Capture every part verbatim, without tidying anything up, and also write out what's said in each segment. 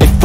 If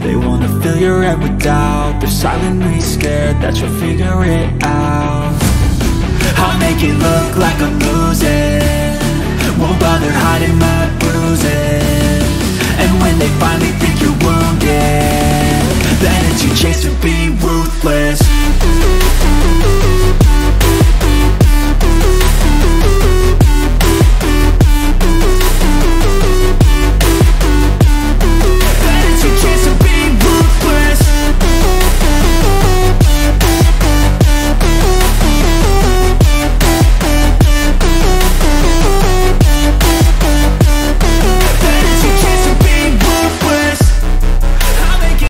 They wanna fill your head with doubt. They're silently scared that you'll figure it out. I'll make it look like I'm losing. Won't bother hiding my bruises. And when they finally think you're wounded, then it's your chance to be ruthless.